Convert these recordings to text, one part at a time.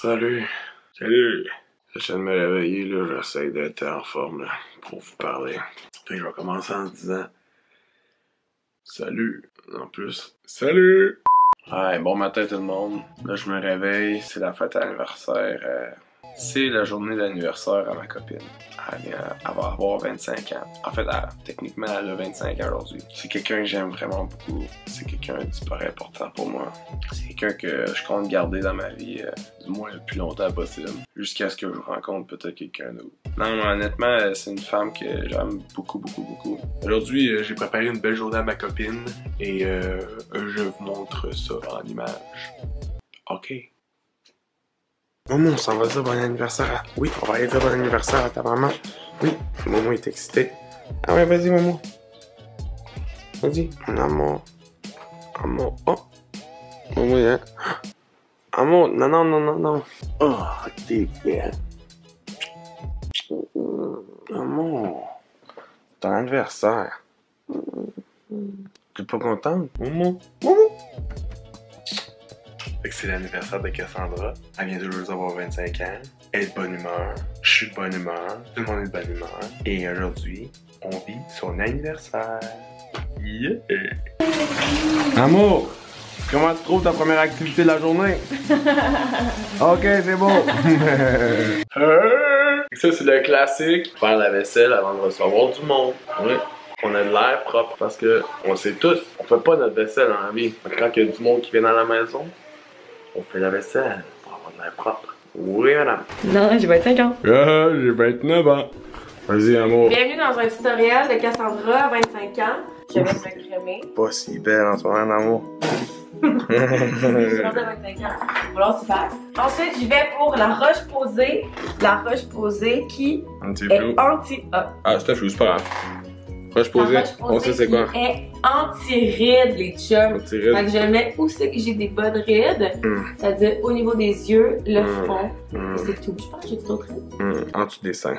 Salut. Salut. Je viens de me réveiller, là, j'essaie d'être en forme là, pour vous parler. Fait que je vais commencer en disant salut. En plus, salut! Ouais, bon matin tout le monde. Là, je me réveille, c'est la fête d'anniversaire. C'est la journée d'anniversaire à ma copine. Elle va avoir 25 ans. En fait, techniquement, elle a 25 ans aujourd'hui. C'est quelqu'un que j'aime vraiment beaucoup. C'est quelqu'un d'hyper important pour moi. C'est quelqu'un que je compte garder dans ma vie, du moins le plus longtemps possible. Jusqu'à ce que je rencontre peut-être quelqu'un d'autre. Non, mais honnêtement, c'est une femme que j'aime beaucoup, beaucoup, beaucoup. Aujourd'hui, j'ai préparé une belle journée à ma copine et je vous montre ça en image. Ok. Momo, on s'en va dire bon anniversaire à... Oui, on va aller dire bon anniversaire à ta maman. Oui, Momo est excité. Ah ouais, vas-y Momo. Vas-y, mon amour. Amour, oh. Momo, hein. Amour, non, non, non, non, non. Oh, t'es bien. Amour. Ton anniversaire. T'es pas contente? Momo, Momo. C'est l'anniversaire de Cassandra. Elle vient de juste avoir 25 ans. Elle est de bonne humeur. Je suis de bonne humeur. Tout le monde est de bonne humeur. Et aujourd'hui, on vit son anniversaire. Yeah! Amour! Comment tu trouves ta première activité de la journée? Ok, c'est bon! Ça, c'est le classique. Faire la vaisselle avant de recevoir du monde. Oui. On a de l'air propre parce que on sait tous. On fait pas notre vaisselle dans la vie. Quand il y a du monde qui vient dans la maison, on fait la vaisselle pour avoir de l'air propre. Oui, madame. Non, j'ai 25 ans. Ah, j'ai 29 ans. Vas-y, amour. Bienvenue dans un tutoriel de Cassandra, 25 ans, qui va se crémer. Pas si belle en ce moment, amour. J'ai 25 ans. Voilà, super. Ensuite, je vais pour la Roche-Posée. La Roche-Posée qui est anti-A. Ah, c'était flou, c'est pas grave. Roche-Posée, on sait c'est quoi. Est anti-rides, les chums. Anti-rides. Fait que je mets où c'est que j'ai des bonnes rides, c'est-à-dire au niveau des yeux, le front, c'est tout. Je pense que j'ai d'autres rides. En dessous des seins.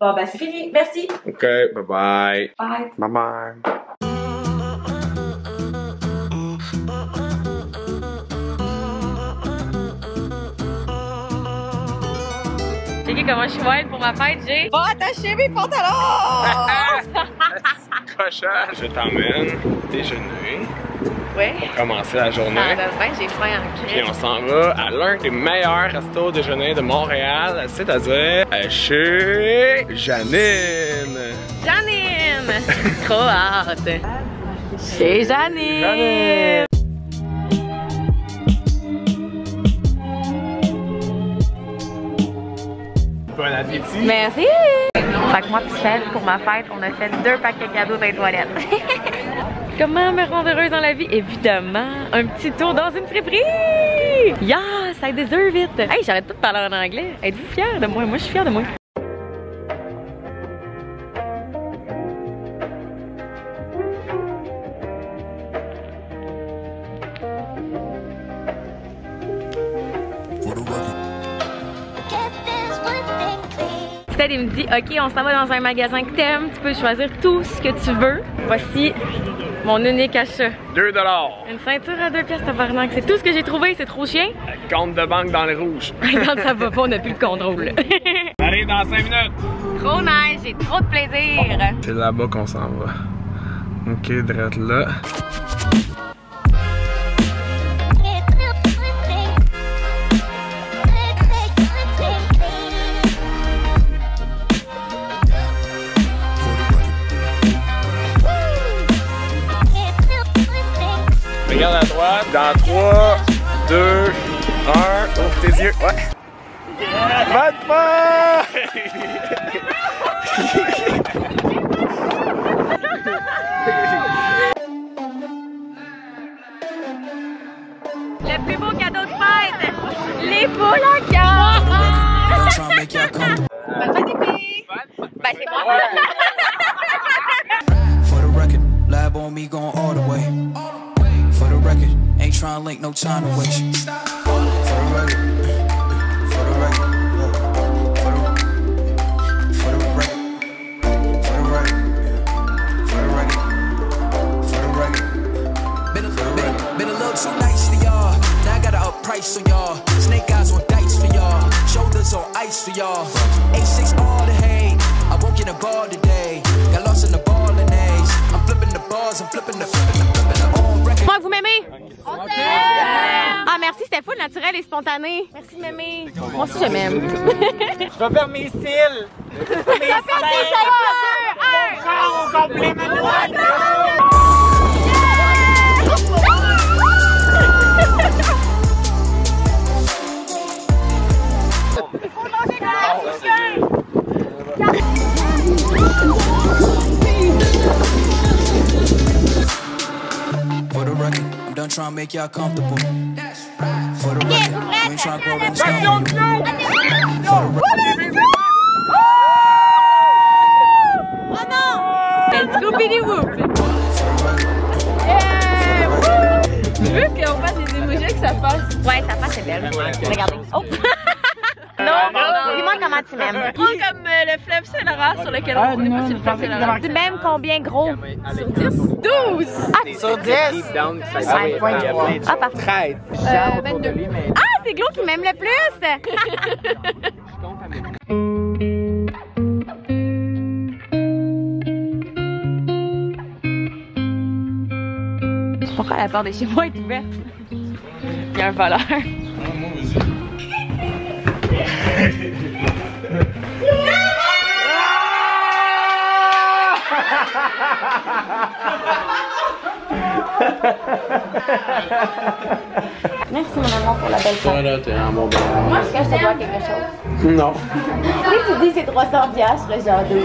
Bon, ben c'est fini, merci. Ok, bye bye. Bye. Bye bye. Comment je suis wild pour ma fête, j'ai pas attaché mes pantalons! Je t'emmène déjeuner. Ouais. Pour commencer la journée. Ah, ben, j'ai faim en crève. Et on s'en va à l'un des meilleurs restos déjeuner de Montréal, c'est-à-dire chez Janine. Janine! Trop hâte! Chez Janine! Janine. Bon appétit! Merci! Fait que moi pis Celle, pour ma fête, on a fait 2 paquets cadeaux dans les toilettes. Comment me rendre heureuse dans la vie? Évidemment, un petit tour dans une friperie! Yeah, ça deserve it! Hey, j'arrête pas de parler en anglais. Êtes-vous fiers de moi? Moi, je suis fière de moi. Elle me dit ok, on s'en va dans un magasin que t'aimes, tu peux choisir tout ce que tu veux. Voici mon unique achat. 2$. Une ceinture à 2$, tabarnak. C'est tout ce que j'ai trouvé, c'est trop chien. Compte de banque dans le rouge. Quand ça va pas, on n'a plus le contrôle. Arrive dans 5 minutes. Trop nice, j'ai trop de plaisir. C'est là-bas qu'on s'en va. Ok, drette là. Regarde à droite, dans 3, 2, 1, ouvre tes yeux, ouais! Bonne fête! Le plus beau cadeau de fête! Les poules en cœur! Bonne fête les filles! Ben c'est moi! For the record, lab on me going all the way. Ain't trying to link no time to waste. For the record, for the record, for the record, for the record, for the record, for the record, for the record. Been a little too nice to y'all. Now I gotta up price. price on y'all. Snake eyes on dice for y'all. Shoulders on ice for y'all. 86 all the hate. I woke in a bar today. Got lost in the ball and A's. I'm flipping the bars, I'm flipping the old record. Moi, vous m'aimez? On t'aime! Ah, merci, c'était fou, naturel et spontané. Merci, mémé. Moi aussi, je m'aime. Je vais perdre mes cils. Je vais perdre mes corps au complet, maintenant. Trying to make y'all comfortable. That's right. For the record, we ain't trying to grow them stomach. Oh non! Let's go, Billy Whoop! Yeah! Tu veux qu'on fasse des émojis et que ça passe? Ouais, ça passe, c'est belle. Regardez. Oh! Non, dis-moi comment tu m'aimes. Prends comme le fleuve Sonora sur lequel on est passé le fleuve Sonora. Tu m'aimes combien gros? Sur 10? 12! Ah, sur 10? 5.3. Ah, parfait. 13. 22. Ah, c'est Glo qui m'aime le plus! Pourquoi la porte de chez moi est ouverte? Il y a un voleur. Merci mon amour pour la belle femme. Là, t'es un bon bonhomme. Moi, est-ce que je te dois quelque chose? Non. Si tu dis c'est 300$, le genre de...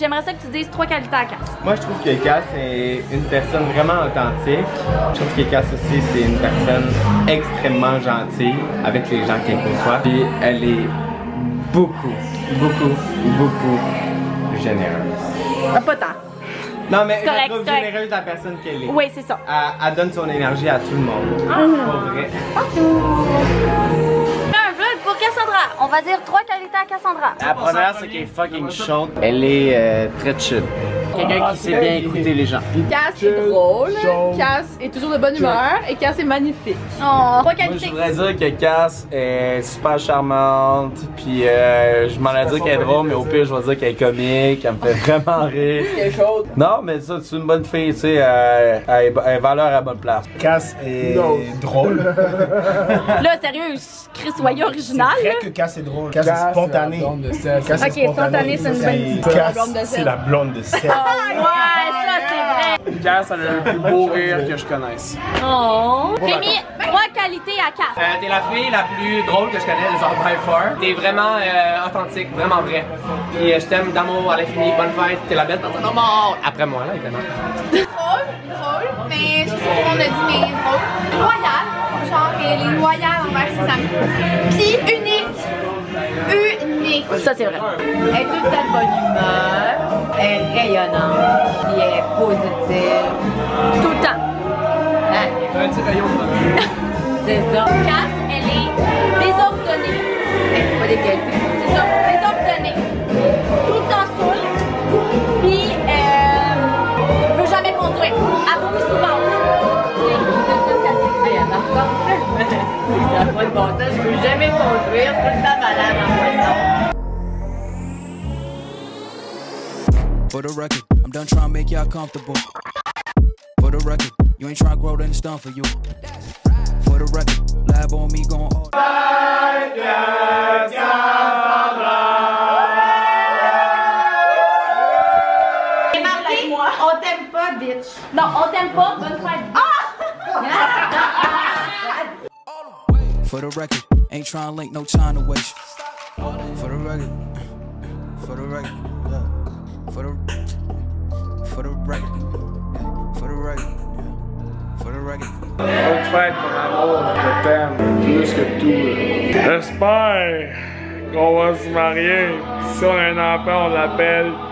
J'aimerais ça que tu dises 3 qualités à Cass. Moi, je trouve que Cass est une personne vraiment authentique. Je trouve que Cass aussi, c'est une personne extrêmement gentille avec les gens qu'elle côtoie. Puis elle est beaucoup généreuse. Pas tant. Non, mais elle trouve généreuse la personne qu'elle est. Oui, c'est ça. Elle donne son énergie à tout le monde. Ah, pour vrai. Partout. Pour Cassandra, on va dire 3 qualités à Cassandra. La première, c'est qu'elle est fucking chaude. Elle est très chill. Quelqu'un qui sait bien écouter les gens. Cass est drôle, Cass est toujours de bonne humeur et Cass est magnifique. Oh, 3 qualités. Moi, je voudrais dire que Cass est super charmante, puis je m'en ai dit qu'elle est drôle, mais au pire, je vais dire qu'elle est comique, elle me fait vraiment rire. Qu'elle est chaude. Non, mais ça, c'est une bonne fille, tu sais, elle a valeur à la bonne place. Cass est drôle. Là, sérieux, Chris, soyez original. C'est vrai que Cass est drôle. Cass est spontané. Cass est spontané, c'est une bonne Cass, c'est la blonde de sel. Oh, ouais, ça c'est vrai. Cass, elle a le plus beau rire que je connaisse. Oh. J'ai mis 3 qualités à Cass. T'es la fille la plus drôle que je connais, genre by far. T'es vraiment authentique, vraiment vrai. Puis je t'aime d'amour à l'infini. Bonne fête, t'es la belle personne au monde. Après moi, là, évidemment. Drôle, mais je sais pas qu'on a dit, mais drôle. Royal, genre, elle est loyale envers ses amis. Puis unique. Ça, c'est vrai. Elle est toute de bonne humeur, elle est rayonnante, puis elle est positive. Tout le temps. Hein? Un petit rayon de bonheur. C'est ça. Cass, elle est désordonnée. Elle fait pas des calculs. C'est ça. Désordonnée. Tout le temps saoule. Puis elle veut jamais conduire. Elle vomit souvent. Ça n'a pas de bon sens, je peux jamais conduire, tout le temps malade en poisson. For the record, I'm done trying to make y'all comfortable. For the record, you ain't trying to grow, then it's done for you. For the record, live on me going all. Et Marty, on t'aime pas, bitch. Non, on t'aime pas, bonne fête. Ah! For the record, ain't trying to link no time to waste. For the record. Bonne fête, mon amour, je t'aime plus que tout. J'espère qu'on va se marier. Si on a un enfant, on l'appelle